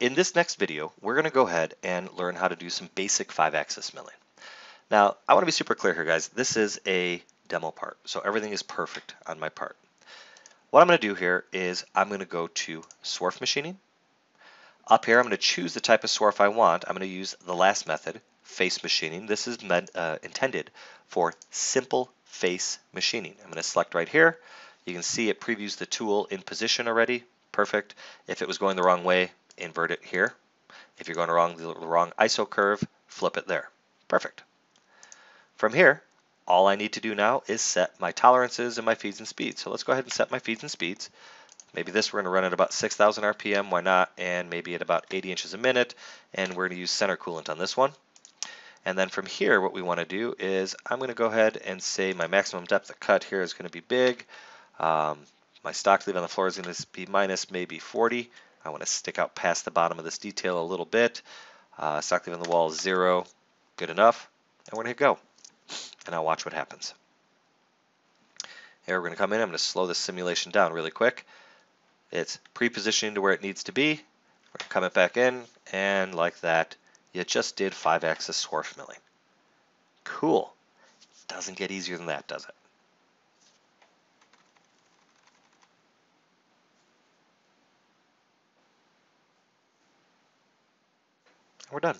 In this next video, we're going to go ahead and learn how to do some basic 5-axis milling. Now, I want to be super clear here, guys. This is a demo part, so everything is perfect on my part. What I'm going to do here is I'm going to go to Swarf Machining. Up here, I'm going to choose the type of swarf I want. I'm going to use the last method, face machining. This is meant, intended for simple face machining. I'm going to select right here. You can see it previews the tool in position already. Perfect. If it was going the wrong way, invert it here. If you're going along the wrong ISO curve, flip it there. Perfect. From here, all I need to do now is set my tolerances and my feeds and speeds. So let's go ahead and set my feeds and speeds. Maybe this we're going to run at about 6,000 RPM, why not, and maybe at about 80 inches a minute, and we're going to use center coolant on this one. And then from here, what we want to do is I'm going to go ahead and say my maximum depth of cut here is going to be big. My stock leave on the floor is going to be minus maybe 40. I want to stick out past the bottom of this detail a little bit. Stock leave on the wall is 0. Good enough. And we're going to go. And I'll watch what happens. Here we're going to come in. I'm going to slow this simulation down really quick. It's pre-positioning to where it needs to be. We're going to come it back in, and like that, you just did 5-axis swarf milling. Cool. Doesn't get easier than that, does it? We're done.